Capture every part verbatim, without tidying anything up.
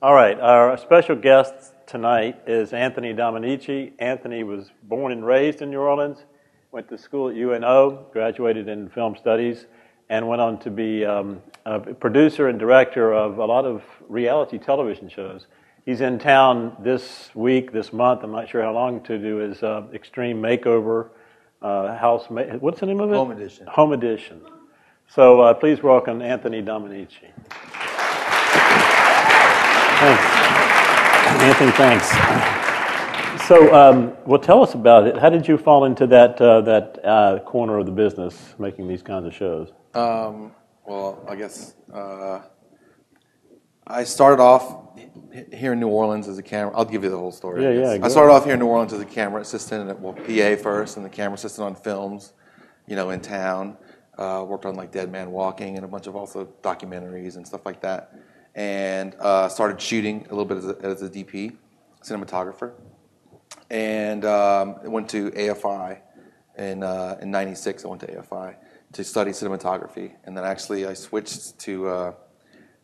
All right, our special guest tonight is Anthony Dominici. Anthony was born and raised in New Orleans, went to school at U N O, graduated in film studies, and went on to be um, a producer and director of a lot of reality television shows. He's in town this week, this month, I'm not sure how long, to do his uh, Extreme Makeover uh, House, ma what's the name of it? Home Edition. Home Edition. So uh, please welcome Anthony Dominici. Thanks. Anthony, thanks. So, um, well, tell us about it. How did you fall into that, uh, that uh, corner of the business, making these kinds of shows? Um, well, I guess uh, I started off here in New Orleans as a camera. I'll give you the whole story. Yeah, I yeah. Go I started on. off here in New Orleans as a camera assistant, at, well, P A first, and the camera assistant on films, you know, in town. Uh, worked on, like, Dead Man Walking and a bunch of also documentaries and stuff like that. And uh, started shooting a little bit as a, as a D P, cinematographer, and um, went to A F I in uh, in ninety-six. I went to A F I to study cinematography, and then actually I switched to uh,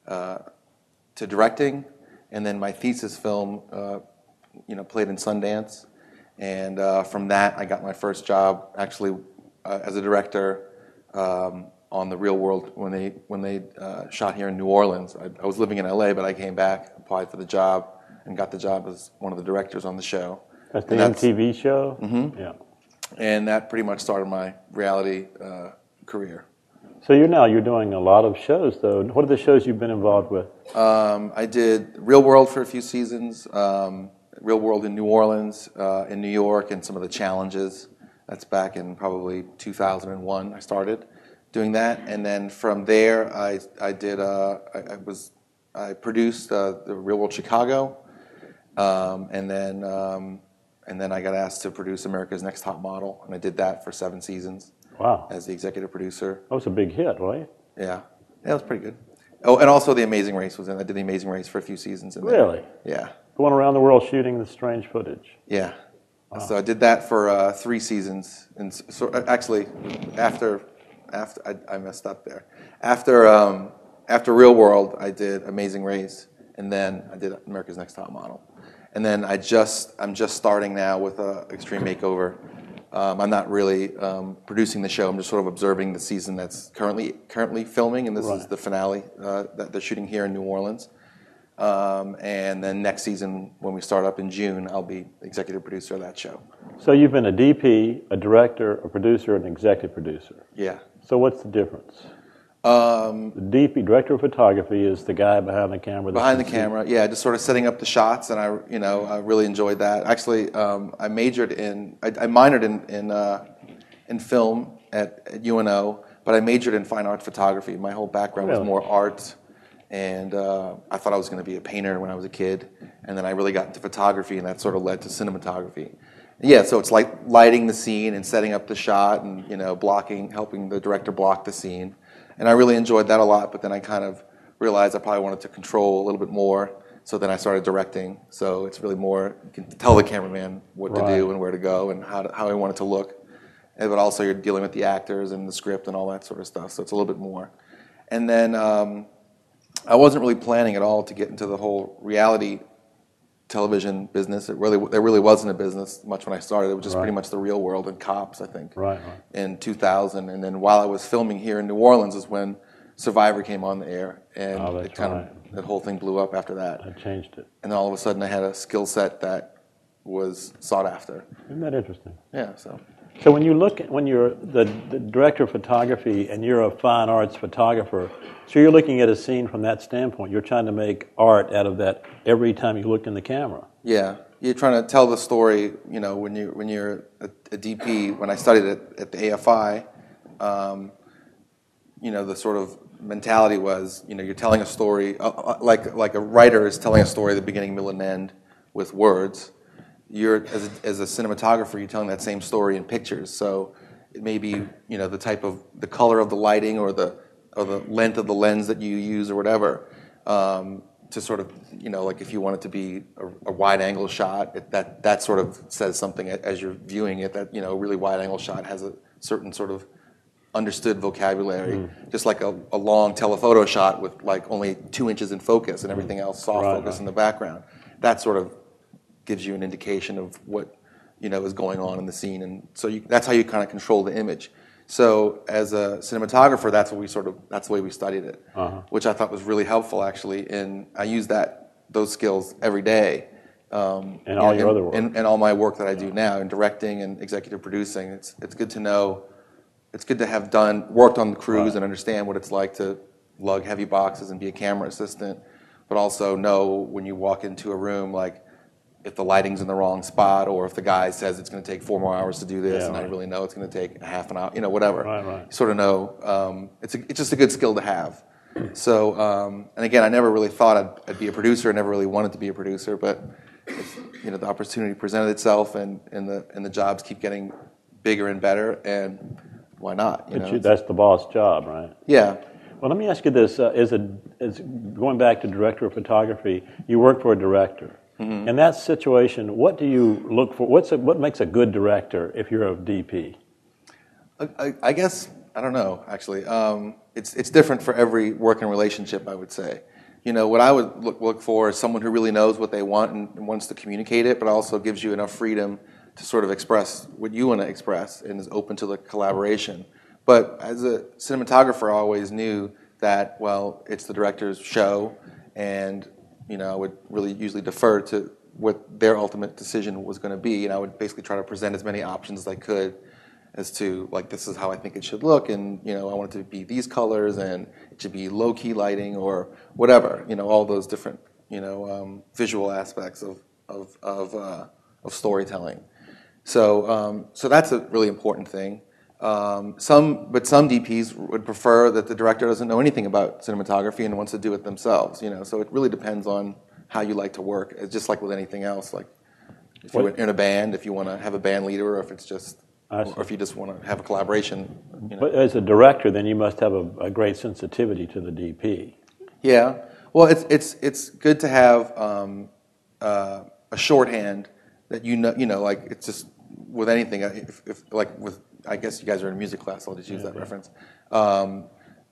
uh, to directing, and then my thesis film, uh, you know, played in Sundance, and uh, from that I got my first job actually uh, as a director. Um, on the Real World when they when they uh, shot here in New Orleans. I, I was living in L A, but I came back, applied for the job, and got the job as one of the directors on the show. That's the that's, M T V show? Mm-hmm. Yeah. And that pretty much started my reality uh, career. So you're now you're doing a lot of shows, though. What are the shows you've been involved with? Um, I did Real World for a few seasons, um, Real World in New Orleans, uh, in New York, and some of the challenges. That's back in probably two thousand one I started doing that, and then from there, I I did uh, I, I was I produced uh, the Real World Chicago, um, and then um, and then I got asked to produce America's Next Top Model, and I did that for seven seasons. Wow! As the executive producer. That was a big hit, right? Yeah, yeah, it was pretty good. Oh, and also the Amazing Race was in. I did the Amazing Race for a few seasons. In really? There. Yeah. Going around the world shooting the strange footage. Yeah. Wow. So I did that for uh, three seasons, and so actually after. After I, I messed up there. After um, after Real World, I did Amazing Race, and then I did America's Next Top Model, and then I just I'm just starting now with uh, Extreme Makeover. Um, I'm not really um, producing the show. I'm just sort of observing the season that's currently currently filming, and this right. is the finale uh, that they're shooting here in New Orleans. Um, and then next season, when we start up in June, I'll be executive producer of that show. So you've been a D P, a director, a producer, and an executive producer. Yeah. So what's the difference? Um, the D P, director of photography, is the guy behind the camera. Behind the camera, yeah, just sort of setting up the shots, and I, you know, I really enjoyed that. Actually, um, I majored in, I, I minored in in, uh, in film at, at U N O, but I majored in fine art photography. My whole background really? was more art, and uh, I thought I was going to be a painter when I was a kid, and then I really got into photography, and that sort of led to cinematography. Yeah, so it's like lighting the scene and setting up the shot and, you know, blocking, helping the director block the scene. And I really enjoyed that a lot, but then I kind of realized I probably wanted to control a little bit more, so then I started directing. So it's really more, you can tell the cameraman what right. to do and where to go and how, to, how I want it to look. And, but also you're dealing with the actors and the script and all that sort of stuff, so it's a little bit more. And then um, I wasn't really planning at all to get into the whole reality television business. It really, there really wasn't a business much when I started. It was just right. pretty much the Real World and Cops, I think, right, right. in two thousand. And then while I was filming here in New Orleans is when Survivor came on the air, and oh, it kind right. of that whole thing blew up after that. I changed it, and then all of a sudden I had a skill set that was sought after. Isn't that interesting? Yeah. So, so when you look at, when you're the, the director of photography and you're a fine arts photographer. So you're looking at a scene from that standpoint. You're trying to make art out of that every time you look in the camera. Yeah, you're trying to tell the story. You know, when you when you're a, a D P. When I studied at, at the A F I, um, you know, the sort of mentality was, you know, you're telling a story uh, like like a writer is telling a story at the beginning, middle, and end with words. You're as a, as a cinematographer, you're telling that same story in pictures. So it may be, you know, the type of the color of the lighting or the or the length of the lens that you use or whatever, um, to sort of, you know, like if you want it to be a, a wide-angle shot, it, that, that sort of says something as you're viewing it, that, you know, a really wide-angle shot has a certain sort of understood vocabulary, mm. just like a, a long telephoto shot with like only two inches in focus and everything else soft right, focus right. in the background. That sort of gives you an indication of what you know is going on in the scene, and so you, that's how you kind of control the image. So as a cinematographer, that's what we sort of that's the way we studied it, uh-huh. which I thought was really helpful actually. And I use that those skills every day. Um, and all and, your other work, and, and all my work that I yeah. do now in directing and executive producing. It's it's good to know. It's good to have done, worked on the crews right. and understand what it's like to lug heavy boxes and be a camera assistant, but also know when you walk into a room, like if the lighting's in the wrong spot or if the guy says it's going to take four more hours to do this yeah, and right. I really know it's going to take a half an hour, you know, whatever. Right, right. You sort of know. Um, it's, a, it's just a good skill to have. So, um, and again, I never really thought I'd, I'd be a producer. I never really wanted to be a producer, but it's, you know, the opportunity presented itself and, and, the, and the jobs keep getting bigger and better. And why not? You but know, you, that's the boss job, right? Yeah. Well, let me ask you this: uh, as a as going back to director of photography, you work for a director. Mm-hmm. In that situation, what do you look for? What's a, what makes a good director if you're a D P? I, I, I guess I don't know. Actually, um, it's it's different for every working relationship, I would say. You know, what I would look look for is someone who really knows what they want and, and wants to communicate it, but also gives you enough freedom to sort of express what you want to express and is open to the collaboration. But as a cinematographer, I always knew that, well, it's the director's show, and you know, I would really usually defer to what their ultimate decision was going to be, and I would basically try to present as many options as I could as to, like, this is how I think it should look, and you know, I want it to be these colors, and it should be low-key lighting or whatever, you know, all those different, you know, um, visual aspects of, of, of, uh, of storytelling. So, um, so that's a really important thing. Um, some, but some D Ps would prefer that the director doesn't know anything about cinematography and wants to do it themselves. You know, so it really depends on how you like to work. It's just like with anything else. Like, if you're in a band, if you want to have a band leader, or if it's just, or if you just want to have a collaboration. You know. But as a director, then you must have a, a great sensitivity to the D P. Yeah. Well, it's it's it's good to have um, uh, a shorthand that you know. You know, like it's just. With anything, if, if like with, I guess you guys are in music class, so I'll just use yeah, that yeah. reference. Um,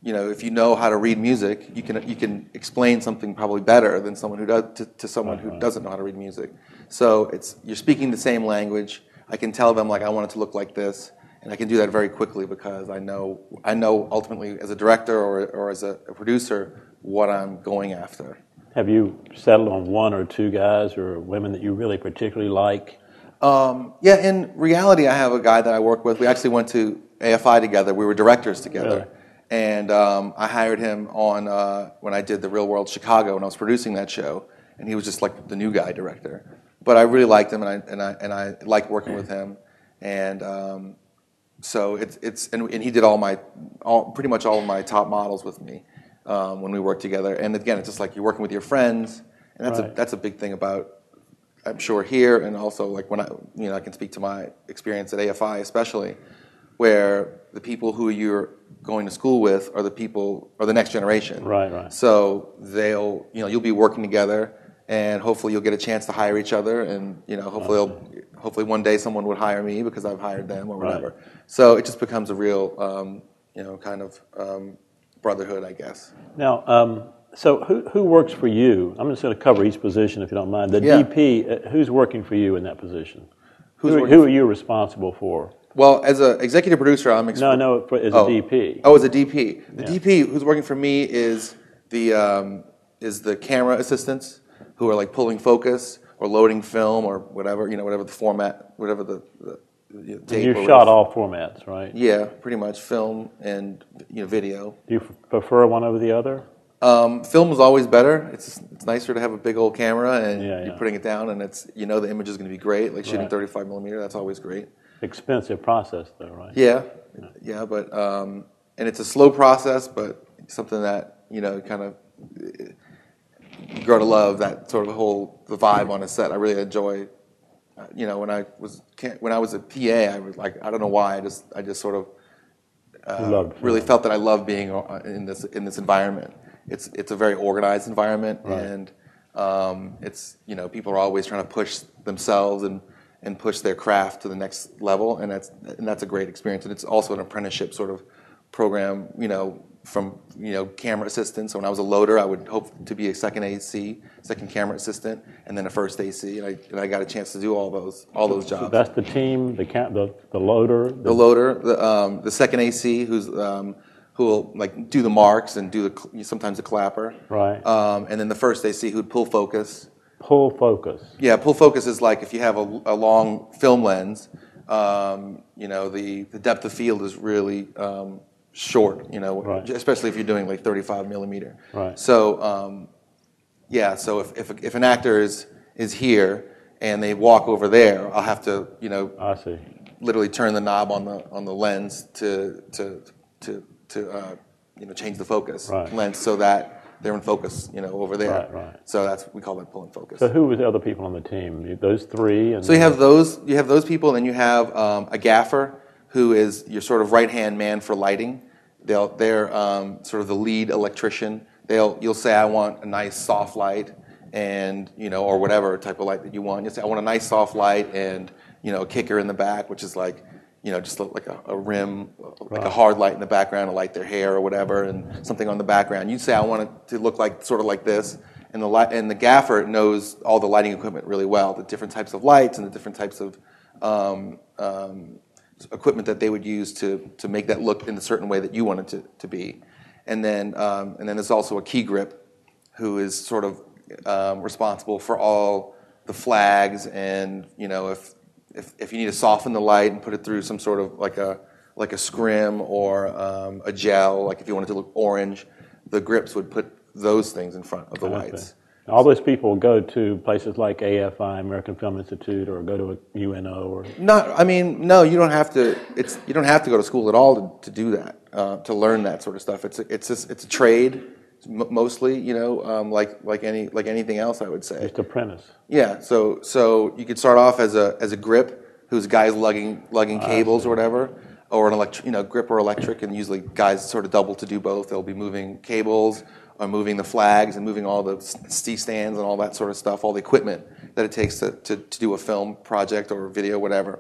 you know, if you know how to read music, you can you can explain something probably better than someone who does to, to someone uh-huh. who doesn't know how to read music. So it's you're speaking the same language. I can tell them like I want it to look like this, and I can do that very quickly because I know I know ultimately as a director or or as a, a producer what I'm going after. Have you settled on one or two guys or women that you really particularly like? Um, yeah, in reality, I have a guy that I work with. We actually went to A F I together. We were directors together. Really? And um, I hired him on uh, when I did the Real World Chicago, and I was producing that show. And he was just like the new guy director. But I really liked him, and I and I and I liked working with him. And um, so it's it's and, and he did all my all pretty much all of my top models with me um, when we worked together. And again, it's just like you're working with your friends, and that's right. a, that's a big thing about. I'm sure here, and also like when I, you know, I can speak to my experience at A F I especially, where the people who you're going to school with are the people, are the next generation. Right, right. So they'll, you know, you'll be working together, and hopefully you'll get a chance to hire each other, and you know, hopefully, awesome. hopefully one day someone would hire me because I've hired them or whatever. Right. So it just becomes a real, um, you know, kind of um, brotherhood, I guess. Now. Um So who who works for you? I'm just going to cover each position if you don't mind. The yeah. D P, who's working for you in that position? Who's who, who are you responsible for? Well, as an executive producer, I'm... Exp no, no, as oh. a D P. Oh, as a D P. The yeah. D P who's working for me is the um, is the camera assistants who are like pulling focus or loading film or whatever, you know, whatever the format, whatever the... the You shot all formats, right? Yeah, pretty much, film and you know video. Do you prefer one over the other? Um, film is always better. It's it's nicer to have a big old camera and yeah, yeah. you're putting it down, and it's you know the image is going to be great. Like shooting right. thirty-five millimeter, that's always great. Expensive process though, right? Yeah, yeah, yeah but um, and it's a slow process, but something that you know kind of you grow to love that sort of whole the vibe on a set. I really enjoy. You know when I was when I was a P A, I was like I don't know why I just I just sort of uh, really felt that I loved being in this in this environment. It's it's a very organized environment, right. and um, it's you know people are always trying to push themselves and, and push their craft to the next level, and that's and that's a great experience. And it's also an apprenticeship sort of program, you know, from, you know, camera assistant. So when I was a loader, I would hope to be a second A C, second camera assistant, and then a first A C, and I, and I got a chance to do all those all those jobs. So that's the team, the cam, the, the loader, the, the loader, the um, the second A C, who's um, who will like do the marks and do the sometimes the clapper, right? Um, and then the first A C who'd pull focus. Pull focus. Yeah, pull focus is like if you have a, a long film lens, um, you know, the the depth of field is really um, short, you know, right. Especially if you're doing like thirty-five millimeter. Right. So, um, yeah. So if, if if an actor is is here and they walk over there, I'll have to, you know, I see. Literally turn the knob on the on the lens to to to to uh, you know, change the focus right. lens so that they're in focus, you know, over there. Right, right. So that's, we call that pulling focus. So who were the other people on the team? Those three? And so you have those, you have those people, and then you have um, a gaffer who is your sort of right-hand man for lighting. They'll, they're um, sort of the lead electrician. They'll, you'll say, I want a nice soft light and, you know, or whatever type of light that you want. You'll say, I want a nice soft light and, you know, a kicker in the back, which is like, you know, just like a, a rim, like right. a hard light in the background to light their hair or whatever, and something on the background. You'd say, I want it to look like sort of like this, and the light, and the gaffer knows all the lighting equipment really well, the different types of lights and the different types of um, um, equipment that they would use to to make that look in a certain way that you want it to, to be. And then um, and then there's also a key grip, who is sort of um, responsible for all the flags, and you know, if. If, if you need to soften the light and put it through some sort of like a like a scrim or um, a gel, like if you wanted to look orange, the grips would put those things in front of the lights. All those people go to places like A F I, American Film Institute, or go to a U N O, or not. I mean, no, you don't have to. It's you don't have to go to school at all to, to do that, uh, to learn that sort of stuff. It's a, it's a, it's a trade. Mostly, you know, um, like like any like anything else, I would say. Just apprentice. Yeah, so so you could start off as a as a grip, who's guys lugging lugging cables or whatever, or an electric, you know, grip or electric, and usually guys sort of double to do both. They'll be moving cables, or moving the flags, and moving all the C stands and all that sort of stuff, all the equipment that it takes to to, to do a film project or a video, whatever,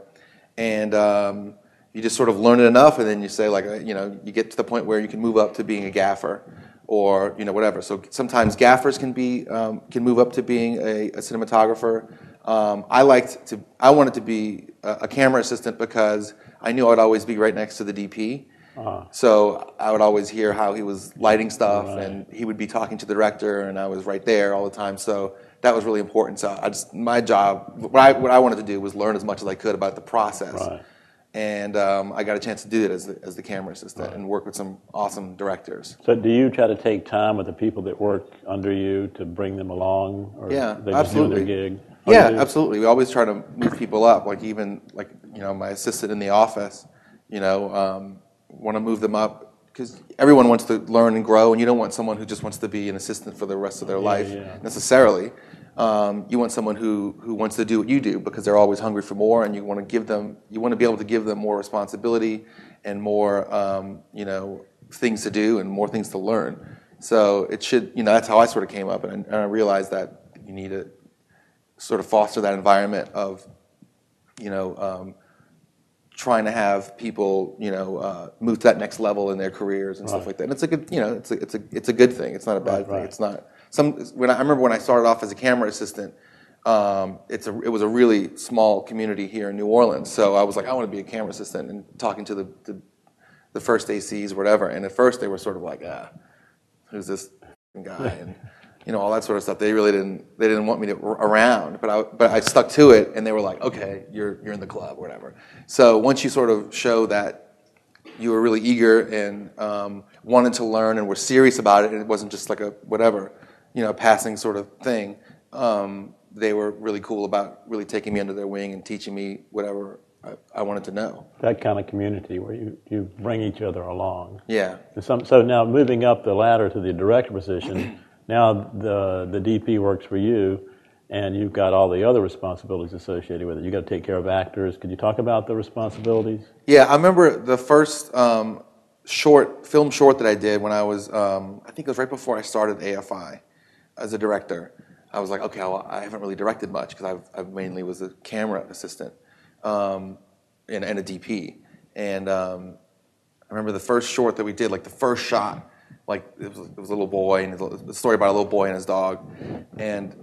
and. Um, You just sort of learn it enough, and then you say, like, you know, you get to the point where you can move up to being a gaffer, or you know, whatever. So sometimes gaffers can be um, can move up to being a, a cinematographer. Um, I liked to, I wanted to be a, a camera assistant because I knew I'd always be right next to the D P. Uh-huh. So I would always hear how he was lighting stuff, right. and he would be talking to the director, and I was right there all the time. So that was really important. So I just, my job, what I what I wanted to do was learn as much as I could about the process. Right. And um, I got a chance to do that as the, as the camera assistant right. and work with some awesome directors. So do you try to take time with the people that work under you to bring them along? Or yeah, they just absolutely. Their gig? Yeah, absolutely. We always try to move people up. Like even like you know my assistant in the office, you know, um, want to move them up because everyone wants to learn and grow, and you don't want someone who just wants to be an assistant for the rest of their yeah, life yeah. necessarily. Um, you want someone who, who wants to do what you do because they're always hungry for more, and you want to give them you want to be able to give them more responsibility and more um, you know things to do and more things to learn. So it should you know that's how I sort of came up, and, and I realized that you need to sort of foster that environment of you know um, trying to have people you know uh, move to that next level in their careers and right. stuff like that. And it's a good you know it's a it's a it's a good thing. It's not a bad right, thing. Right. It's not. Some, when I, I remember when I started off as a camera assistant, um, it's a, it was a really small community here in New Orleans. So I was like, I want to be a camera assistant, and talking to the, the, the first A Cs, whatever. And at first they were sort of like, ah, who's this guy, and you know all that sort of stuff. They really didn't they didn't want me to, around, but I but I stuck to it, and they were like, okay, you're you're in the club, or whatever. So once you sort of show that you were really eager and um, wanted to learn and were serious about it, and it wasn't just like a whatever. You know, passing sort of thing. Um, they were really cool about really taking me under their wing and teaching me whatever I, I wanted to know. That kind of community where you, you bring each other along. Yeah. Some, so now moving up the ladder to the director position, now the the D P works for you, and you've got all the other responsibilities associated with it. You got to take care of actors. Could you talk about the responsibilities? Yeah, I remember the first um, short film short that I did when I was, um, I think it was right before I started A F I. As a director, I was like, okay, well, I haven't really directed much because I've, I've mainly was a camera assistant um, and, and a D P. And um, I remember the first short that we did, like the first shot, like it was, it was a little boy, and the story about a little boy and his dog, and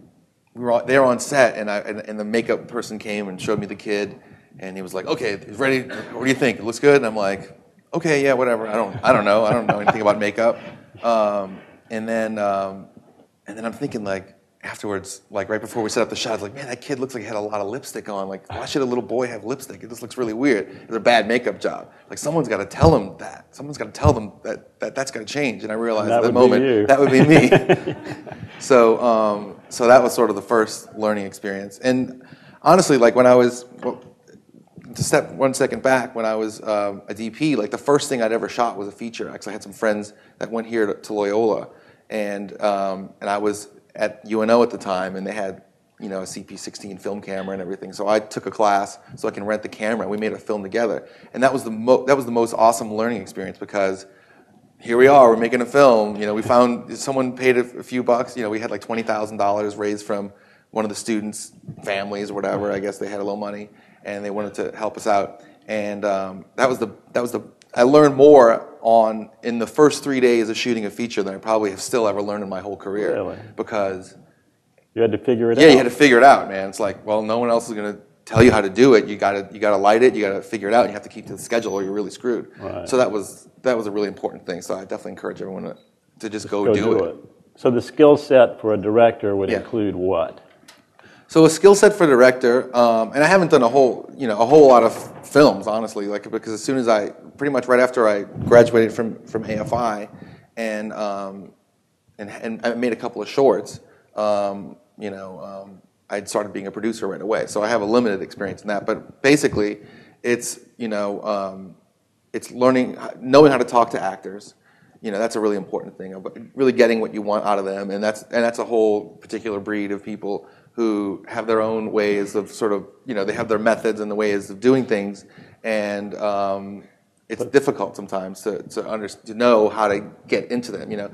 we were all, they were on set, and I and, and the makeup person came and showed me the kid, and he was like, "Okay, he's ready. What do you think? It looks good." And I'm like, "Okay, yeah, whatever. I don't, I don't know. I don't know anything about makeup." Um, and then, um, and then I'm thinking like afterwards, like right before we set up the shot, I was like, "Man, that kid looks like he had a lot of lipstick on. Like, why should a little boy have lipstick? It just looks really weird. It's a bad makeup job. Like, someone's got to tell him that. Someone's got to tell them that, that that's got to change." And I realized at the moment that would be me. So, um, so that was sort of the first learning experience. And honestly, like when I was well, to step one second back, when I was um, a D P, like the first thing I'd ever shot was a feature. Actually, I had some friends that went here to, to Loyola, and um, and I was at U N O at the time, and they had you know a C P sixteen film camera and everything. So I took a class so I can rent the camera. We made a film together, and that was the mo that was the most awesome learning experience, because here we are, we're making a film. You know, we found someone paid a, a few bucks. You know, we had like twenty thousand dollars raised from one of the students' families or whatever. I guess they had a little money, and they wanted to help us out. And um, that was the, that was the, I learned more on, in the first three days of shooting a feature than I probably have still ever learned in my whole career. Really? Because you had to figure it yeah, out. Yeah, you had to figure it out, man. It's like, well, no one else is gonna tell you how to do it. You gotta, you gotta light it, you gotta figure it out, and you have to keep to the schedule or you're really screwed. Right. So that was, that was a really important thing. So I definitely encourage everyone to, to just, just go, go do, do it. it. So the skill set for a director would yeah. include what? So a skill set for director, um, and I haven't done a whole, you know, a whole lot of films, honestly, like because as soon as I, pretty much right after I graduated from from A F I, and um, and and I made a couple of shorts, um, you know, um, I'd started being a producer right away. So I have a limited experience in that, but basically, it's you know, um, it's learning, knowing how to talk to actors. You know, that's a really important thing. About really getting what you want out of them, and that's and that's a whole particular breed of people who have their own ways of sort of, you know, they have their methods and the ways of doing things, and um, it's but, difficult sometimes to to, under, to know how to get into them, you know.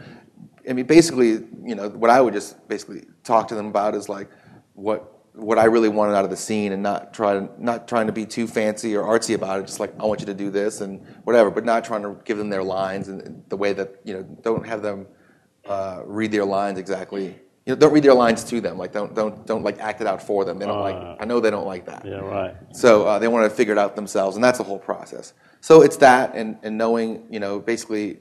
I mean, basically, you know, what I would just basically talk to them about is like what what I really wanted out of the scene, and not trying not trying to be too fancy or artsy about it, just like, I want you to do this and whatever, but not trying to give them their lines and the way that, you know, don't have them uh, read their lines exactly. You know, don't read their lines to them. Like, don't don't don't like act it out for them. They don't uh, like. I know they don't like that. Yeah, right. So uh, they want to figure it out themselves, and that's a whole process. So it's that, and and knowing, you know, basically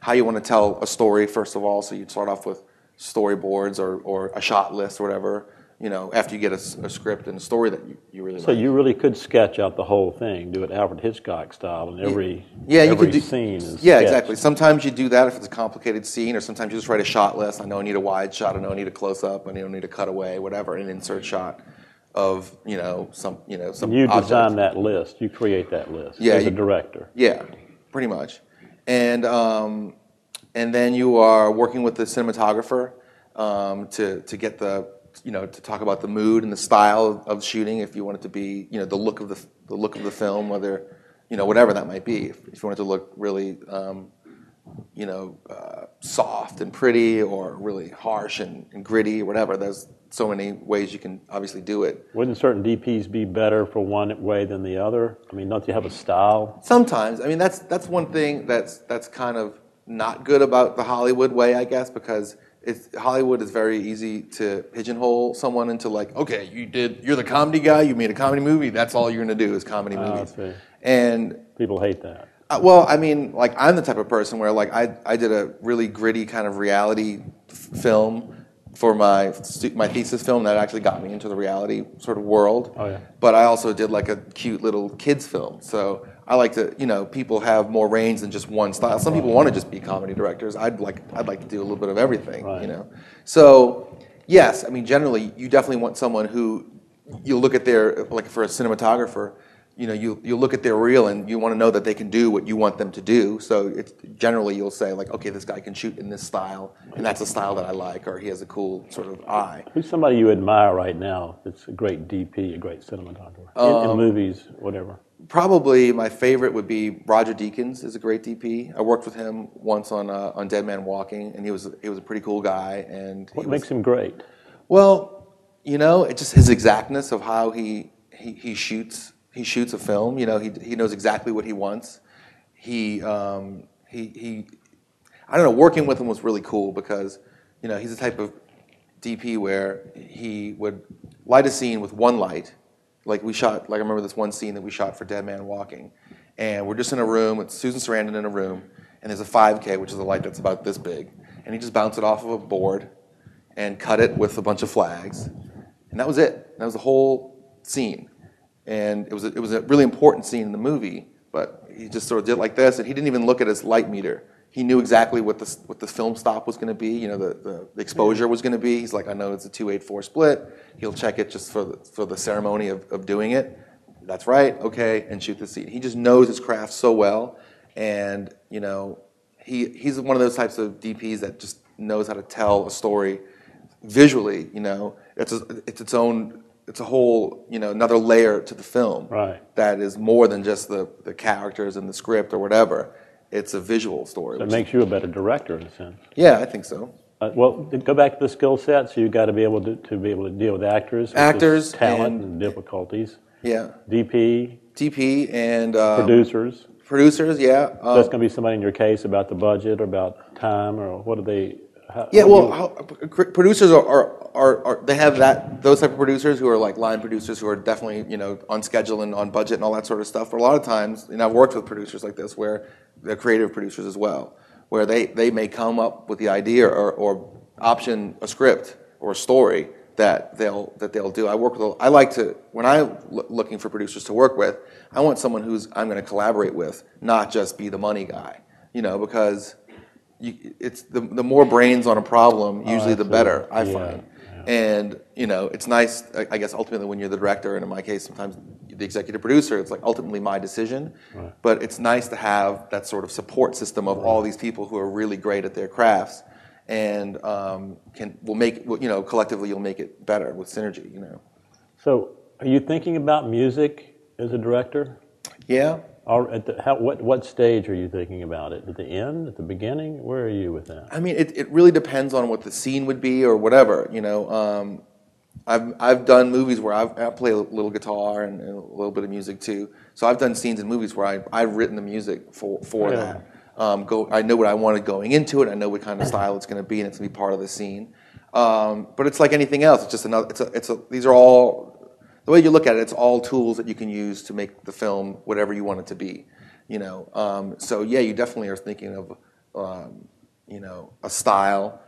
how you want to tell a story first of all. So you'd start off with storyboards or or a shot list or whatever. You know, after you get a, a script and a story that you, you really. So like. You really could sketch out the whole thing. Do it Alfred Hitchcock style, and every yeah, yeah every you could do, scene is. Yeah, sketched. Exactly. Sometimes you do that if it's a complicated scene, or sometimes you just write a shot list. I know I need a wide shot. I know I need a close up. I know I need a cutaway. Whatever, an insert shot of you know some you know some. And you object. Design that list. You create that list yeah, as you, a director. Yeah, pretty much, and um, and then you are working with the cinematographer um, to to get the. You know, to talk about the mood and the style of shooting, if you want it to be, you know, the look of the the look of the film, whether, you know, whatever that might be. If, if you want it to look really, um, you know, uh, soft and pretty, or really harsh and, and gritty, or whatever. There's so many ways you can obviously do it. Wouldn't certain D Ps be better for one way than the other? I mean, don't you have a style? Sometimes. I mean, that's that's one thing that's that's kind of not good about the Hollywood way, I guess, because. It's, Hollywood is very easy to pigeonhole someone into like, okay, you did, you're the comedy guy, you made a comedy movie, that's all you're going to do is comedy movies. Oh, and people hate that. Uh, well, I mean, like I'm the type of person where like I, I did a really gritty kind of reality film for my my thesis film that actually got me into the reality sort of world. Oh, yeah. But I also did like a cute little kids film. So I like to, you know, people have more range than just one style. Some people want to just be comedy directors. I'd like, I'd like to do a little bit of everything, right. You know. So, yes, I mean, generally, you definitely want someone who, you look at their, like for a cinematographer, you know, you you look at their reel and you want to know that they can do what you want them to do. So it's generally you'll say like, okay, this guy can shoot in this style, and that's a style that I like, or he has a cool sort of eye. Who's somebody you admire right now? That's a great D P, a great cinematographer um, in, in movies, whatever. Probably my favorite would be Roger Deakins is a great D P. I worked with him once on uh, on Dead Man Walking, and he was he was a pretty cool guy. And what makes was, him great? Well, you know, it's just his exactness of how he he, he shoots he shoots a film. You know, he he knows exactly what he wants. he, um, he, he, I don't know, working with him was really cool because, you know, he's the type of D P where he would light a scene with one light. Like we shot, like I remember this one scene that we shot for Dead Man Walking. And we're just in a room, it's Susan Sarandon in a room, and there's a five K, which is a light that's about this big. And he just bounced it off of a board and cut it with a bunch of flags. And that was it. That was the whole scene. And it was a, it was a really important scene in the movie, but he just sort of did it like this, and he didn't even look at his light meter. He knew exactly what the, what the film stop was going to be, you know, the, the exposure was going to be. He's like, I know it's a two eight four split. He'll check it just for the, for the ceremony of, of doing it. That's right, okay, and shoot the scene. He just knows his craft so well, and, you know, he, he's one of those types of D Ps that just knows how to tell a story visually, you know. It's, a, it's its own, it's a whole, you know, another layer to the film. Right. That is more than just the, the characters and the script or whatever. It's a visual story. That makes you a better director in a sense. Yeah, I think so. Uh, well, go back to the skill set. So you've got to be able to, to be able to deal with actors, actors, talent, and, and difficulties. Yeah. D P. D P and um, producers. Producers, yeah. Um, That's going to be somebody in your case about the budget or about time or what are they? How, yeah, well, how, producers are, are are are they have that those type of producers who are like line producers who are definitely, you know, on schedule and on budget and all that sort of stuff. But a lot of times, and I've worked with producers like this where they're creative producers as well, where they, they may come up with the idea or, or option a script or a story that they'll that they'll do. I work with. I like to when I'm looking for producers to work with. I want someone who's I'm going to collaborate with, not just be the money guy. You know, because you, it's the the more brains on a problem, usually oh, the better I yeah. find. Yeah. And you know, it's nice. I guess ultimately, when you're the director, and in my case, sometimes the executive producer, it's like ultimately my decision. Right. But it's nice to have that sort of support system of right. all these people who are really great at their crafts. And um, can will make you know collectively you'll make it better with synergy, you know. So, are you thinking about music as a director? Yeah. Or at the, how, what what stage are you thinking about it? At the end? At the beginning? Where are you with that? I mean, it it really depends on what the scene would be or whatever, you know. Um, I've I've done movies where I've I play a little guitar and, and a little bit of music too. So I've done scenes in movies where I I've written the music for for yeah. that. Um, go, I know what I wanted going into it. I know what kind of style it's going to be, and it's going to be part of the scene. Um, but it's like anything else. It's just another. It's a, it's a, these are all the way you look at it. It's all tools that you can use to make the film whatever you want it to be. You know. Um, so yeah, you definitely are thinking of um, you know a style,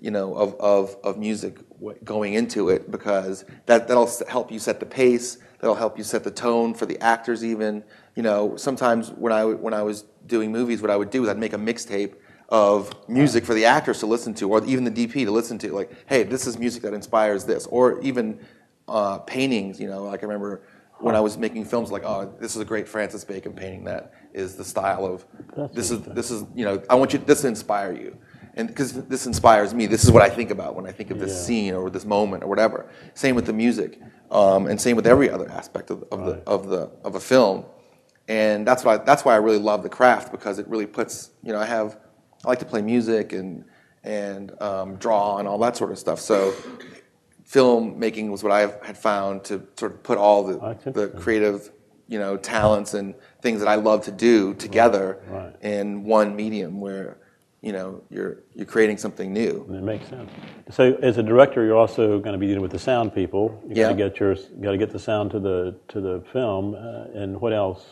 you know of of of music going into it because that that'll help you set the pace. That'll help you set the tone for the actors even. You know, sometimes when I when I was doing movies, what I would do is I'd make a mixtape of music for the actors to listen to, or even the D P to listen to. Like, hey, this is music that inspires this, or even uh, paintings. You know, like I remember when I was making films, like, oh, this is a great Francis Bacon painting. That is the style of this is this is you know I want you this to inspire you, and because this inspires me, this is what I think about when I think of this yeah. scene or this moment or whatever. Same with the music, um, and same with every other aspect of, of right. the of the of a film. And that's why that's why I really love the craft because it really puts you know I have I like to play music and and um, draw and all that sort of stuff. So filmmaking was what I had found to sort of put all the the creative you know talents and things that I love to do together right, right. in one medium where you know you're you're creating something new. That makes sense. So as a director, you're also going to be dealing with the sound people. You yeah. got to get your got to get the sound to the to the film uh, and what else?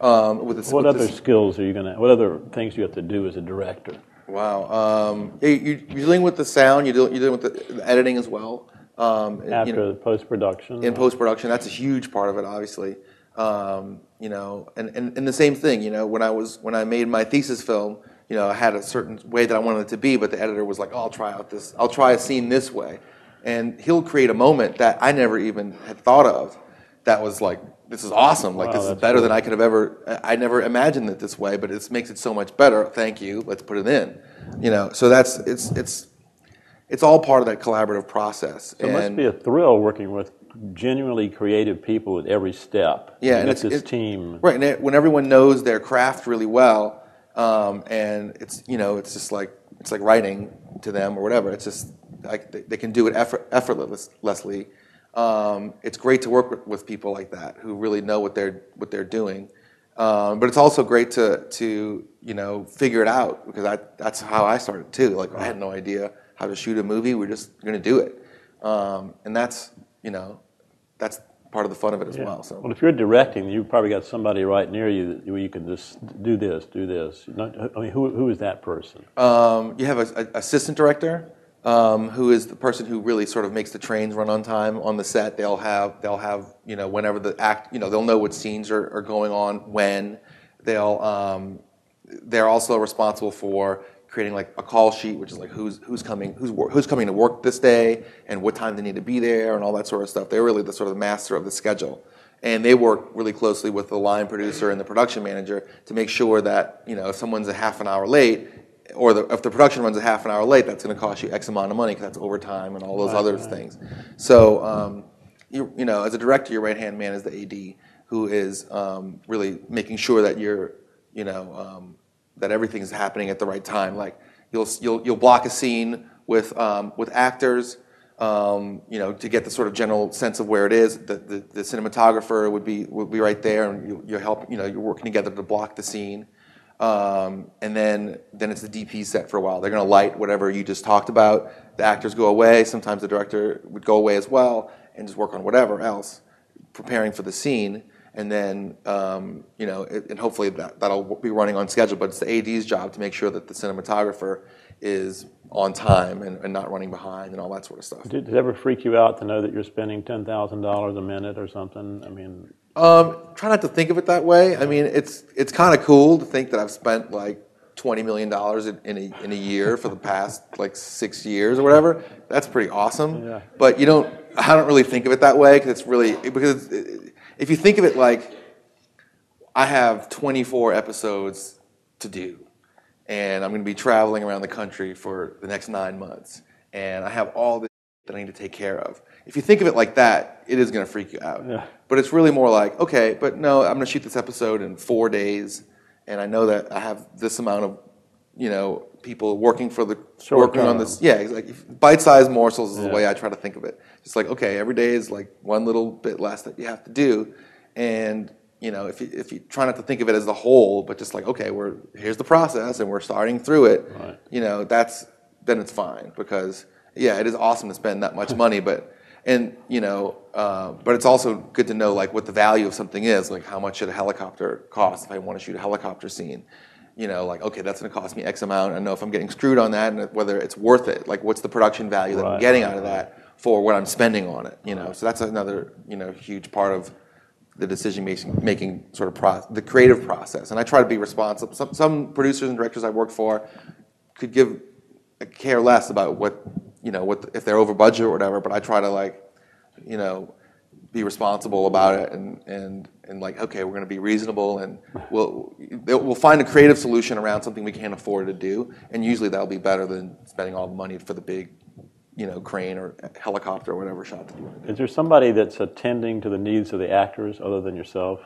Um, with the, what with other the, skills are you gonna? What other things do you have to do as a director? Wow, um, you, you're dealing with the sound. You're dealing, you're dealing with the, the editing as well. Um, After you know, post production. In post production, that's a huge part of it, obviously. Um, you know, and, and, and the same thing. You know, when I was when I made my thesis film, you know, I had a certain way that I wanted it to be, but the editor was like, oh, "I'll try out this. I'll try a scene this way," and he'll create a moment that I never even had thought of. That was like. This is awesome, like wow, this is better cool. than I could have ever, I never imagined it this way, but it makes it so much better, thank you, let's put it in. You know, so that's, it's it's, it's all part of that collaborative process. So and it must be a thrill working with genuinely creative people at every step. Yeah, and it's this it, team. Right, and it, when everyone knows their craft really well, um, and it's, you know, it's just like, it's like writing to them or whatever, it's just, like they, they can do it effort, effortlessly. Um, it's great to work with, with people like that who really know what they're what they're doing, Uh, but it's also great to to you know figure it out, because I, that's how I started too. Like, I had no idea how to shoot a movie. We're just going to do it, um, and that's you know that's part of the fun of it as yeah. well. So, well, if you're directing, you probably got somebody right near you where you can just do this, do this. Not, I mean, who who is that person? Um, you have an assistant director. Um, who is the person who really sort of makes the trains run on time on the set. They'll have, they'll have, you know, whenever the act, you know, they'll know what scenes are, are going on when. They'll, um, they're also responsible for creating like a call sheet, which is like who's who's coming, who's who's coming to work this day, and what time they need to be there, and all that sort of stuff. They're really the sort of master of the schedule, and they work really closely with the line producer and the production manager to make sure that you know if someone's a half an hour late. Or the, if the production runs a half an hour late, that's going to cost you X amount of money, because that's overtime and all those right, other right. things. So, um, you, you know, as a director, your right-hand man is the A D, who is um, really making sure that you're, you know, um, that everything's happening at the right time. Like, you'll you'll you'll block a scene with um, with actors, um, you know, to get the sort of general sense of where it is. The the, the cinematographer would be would be right there, and you, you're help, you know, you're working together to block the scene. Um, and then, then it's the D P set for a while. They're going to light whatever you just talked about. The actors go away. Sometimes the director would go away as well and just work on whatever else, preparing for the scene. And then, um, you know, it, and hopefully that, that'll be running on schedule. But it's the A D's job to make sure that the cinematographer is on time and, and not running behind and all that sort of stuff. Did, did it ever freak you out to know that you're spending ten thousand dollars a minute or something? I mean... Um, try not to think of it that way. I mean, it's it's kind of cool to think that I've spent like twenty million dollars in, in, a, in a year for the past like six years or whatever. That's pretty awesome. Yeah. But you don't, I don't really think of it that way, because it's really, because it's, if you think of it like, I have twenty-four episodes to do, and I'm going to be traveling around the country for the next nine months, and I have all this that I need to take care of. If you think of it like that, it is going to freak you out. Yeah. But it's really more like, okay, but no, I'm going to shoot this episode in four days, and I know that I have this amount of, you know, people working for the Short working time. on this. Yeah, it's like bite-sized morsels is yeah. the way I try to think of it. It's like, okay, every day is like one little bit less that you have to do, and you know, if you, if you try not to think of it as the whole, but just like, okay, we're here's the process, and we're starting through it. Right. You know, that's then it's fine, because yeah, it is awesome to spend that much money, but. And, you know, uh, but it's also good to know, like, what the value of something is. Like, how much should a helicopter cost if I want to shoot a helicopter scene? You know, like, okay, that's going to cost me X amount. I know if I'm getting screwed on that and whether it's worth it. Like, what's the production value that right, I'm getting right, out of that right. for what I'm spending on it, you know? Right. So that's another, you know, huge part of the decision-making making sort of pro- the creative process. And I try to be responsible. Some, some producers and directors I worked for could give care less about what... you know, what if they're over budget or whatever, but I try to, like, you know, be responsible about it and, and, and like, okay, we're going to be reasonable, and we'll, we'll find a creative solution around something we can't afford to do, and usually that'll be better than spending all the money for the big, you know, crane or helicopter or whatever shot that you want to do. Is there somebody that's attending to the needs of the actors other than yourself?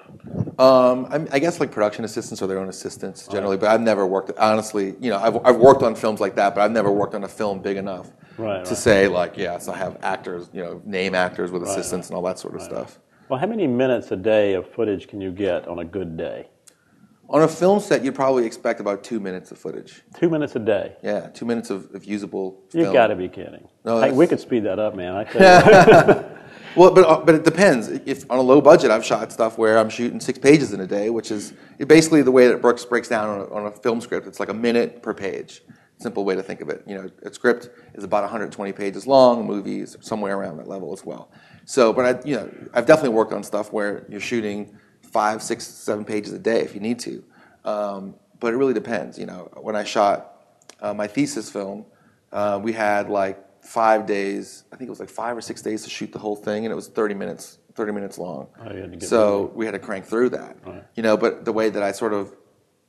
Um, I, I guess, like, production assistants or their own assistants generally, right. but I've never worked, honestly, you know, I've, I've worked on films like that, but I've never worked on a film big enough. Right, to right. say, like, yeah, so I have actors, you know, name actors with right, assistants right. and all that sort of right. stuff. Well, how many minutes a day of footage can you get on a good day? On a film set, you'd probably expect about two minutes of footage. Two minutes a day? Yeah, two minutes of, of usable film. You've got to be kidding. No, hey, we could speed that up, man. I tell you. Well, but, but it depends. If on a low budget, I've shot stuff where I'm shooting six pages in a day, which is basically the way that Brooks breaks down on a, on a film script. It's like a minute per page. Simple way to think of it. You know, a script is about one hundred twenty pages long. Movies somewhere around that level as well. So, but I, you know, I've definitely worked on stuff where you're shooting five, six, seven pages a day if you need to. Um, but it really depends. You know, when I shot uh, my thesis film, uh, we had like five days. I think it was like five or six days to shoot the whole thing, and it was thirty minutes, thirty minutes long. Oh, you had to get so ready. We had to crank through that. Right. You know, but the way that I sort of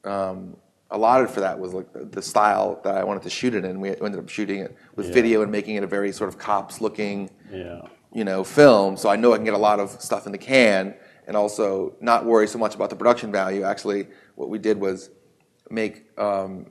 um, allotted for that was like the style that I wanted to shoot it in. We ended up shooting it with yeah. video and making it a very sort of cops-looking, yeah. you know, film. So I know I can get a lot of stuff in the can, and also not worry so much about the production value. Actually, what we did was make um,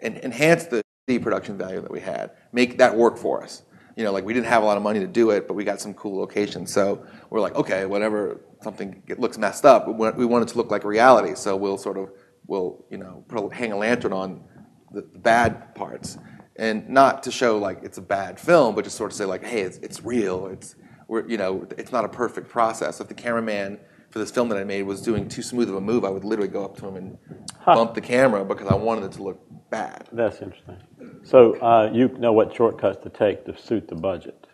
and enhance the production value that we had, make that work for us. you know, like we didn't have a lot of money to do it, but we got some cool locations. So we're like, okay, whenever something looks messed up, we want it to look like reality. So we'll sort of, we'll, you know, put a, hang a lantern on the, the bad parts, and not to show like it's a bad film, but just sort of say like, hey, it's, it's real. It's, we're, you know, it's not a perfect process. If the cameraman for this film that I made was doing too smooth of a move, I would literally go up to him and huh. bump the camera because I wanted it to look bad. That's interesting. So uh, you know what shortcuts to take to suit the budget.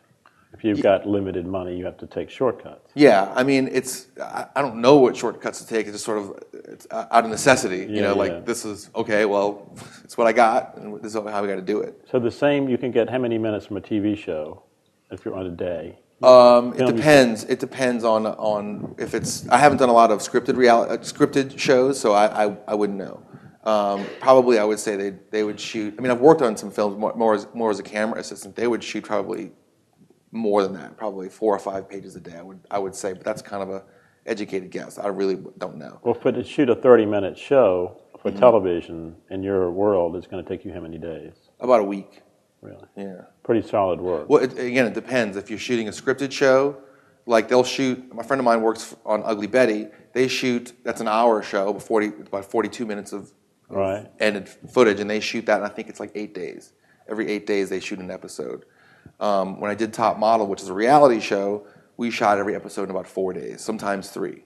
If you've got limited money, you have to take shortcuts. Yeah, I mean, it's I, I don't know what shortcuts to take. It's just sort of it's out of necessity. Yeah, you know, like yeah. this is, okay, well, it's what I got, and this is how we got to do it. So the same, you can get how many minutes from a T V show if you're on a day? Um, it depends. It depends on on if it's. I haven't done a lot of scripted reality, uh, scripted shows, so I I, I wouldn't know. Um, probably, I would say they they would shoot. I mean, I've worked on some films more, more as more as a camera assistant. They would shoot probably more than that, probably four or five pages a day. I would I would say, but that's kind of a educated guess. I really don't know. Well, for to shoot a thirty minute show for mm-hmm. television in your world, it's going to take you how many days? About a week. Really? Yeah. Pretty solid work. Well, it, again, it depends. If you're shooting a scripted show, like they'll shoot, my friend of mine works on Ugly Betty, they shoot, that's an hour show, forty, about forty-two minutes of right. ended footage, and they shoot that, and I think it's like eight days. Every eight days they shoot an episode. Um, when I did Top Model, which is a reality show, we shot every episode in about four days, sometimes three.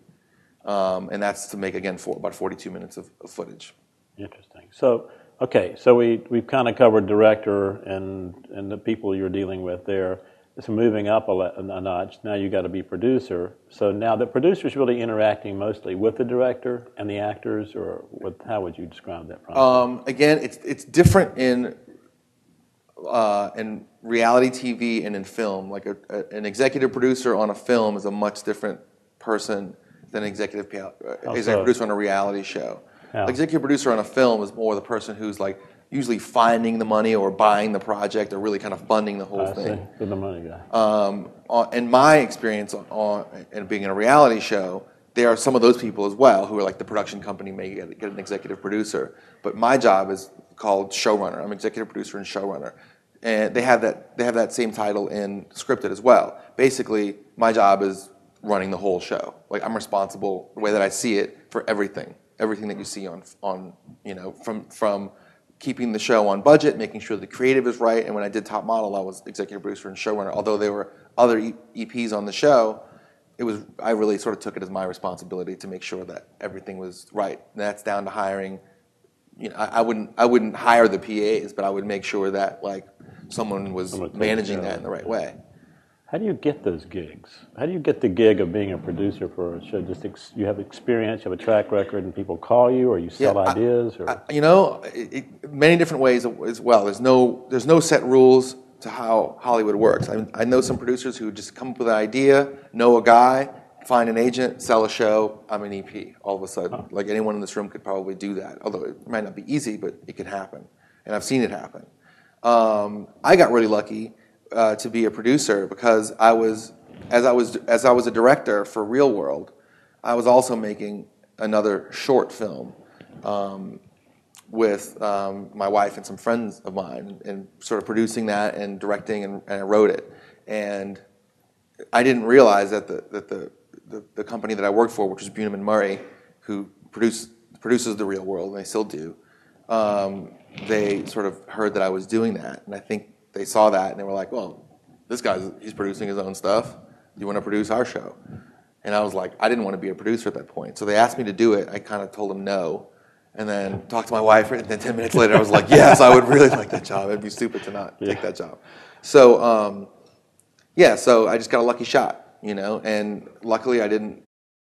Um, and that's to make, again, for about forty-two minutes of, of footage. Interesting. So... Okay, so we, we've kind of covered director and, and the people you're dealing with there. It's moving up a, a notch. Now you've got to be producer. So now the producer's really interacting mostly with the director and the actors, or with, how would you describe that process? Um, again, it's, it's different in, uh, in reality T V and in film. Like a, a, an executive producer on a film is a much different person than an executive, uh, executive so? producer on a reality show. Yeah. Executive producer on a film is more the person who's like usually finding the money or buying the project or really kind of funding the whole I thing. See. The money guy. Um, in my experience, on, on and being in a reality show, there are some of those people as well who are like the production company may get, get an executive producer, but my job is called showrunner. I'm executive producer and showrunner, and they have that they have that same title in scripted as well. Basically, my job is running the whole show. Like I'm responsible the way that I see it for everything. Everything that you see on, on you know, from from keeping the show on budget, making sure the creative is right. And when I did Top Model, I was executive producer and showrunner. Although there were other E Ps on the show, it was I really sort of took it as my responsibility to make sure that everything was right. And that's down to hiring. You know, I, I wouldn't I wouldn't hire the P As, but I would make sure that like someone was someone managing that in the right way. How do you get those gigs? How do you get the gig of being a producer for a show? Just ex you have experience, you have a track record, and people call you, or you sell yeah, ideas, or I, you know, it, it, many different ways as well. There's no there's no set rules to how Hollywood works. I mean, I know some producers who just come up with an idea, know a guy, find an agent, sell a show. I'm an E P all of a sudden. Huh. Like anyone in this room could probably do that. Although it might not be easy, but it can happen, and I've seen it happen. Um, I got really lucky. Uh, to be a producer because I was, as I was as I was a director for Real World, I was also making another short film um, with um, my wife and some friends of mine, and sort of producing that and directing, and, and I wrote it. And I didn't realize that the that the, the the company that I worked for, which was Bunham and Murray, who produce produces the Real World, and they still do, um, they sort of heard that I was doing that, and I think. They saw that and they were like, well, this guy's he's producing his own stuff. Do you want to produce our show? And I was like, I didn't want to be a producer at that point. So they asked me to do it. I kind of told them no. And then talked to my wife. And then ten minutes later, I was like, yes, I would really like that job. It'd be stupid to not yeah. take that job. So, um, yeah, so I just got a lucky shot, you know. And luckily, I didn't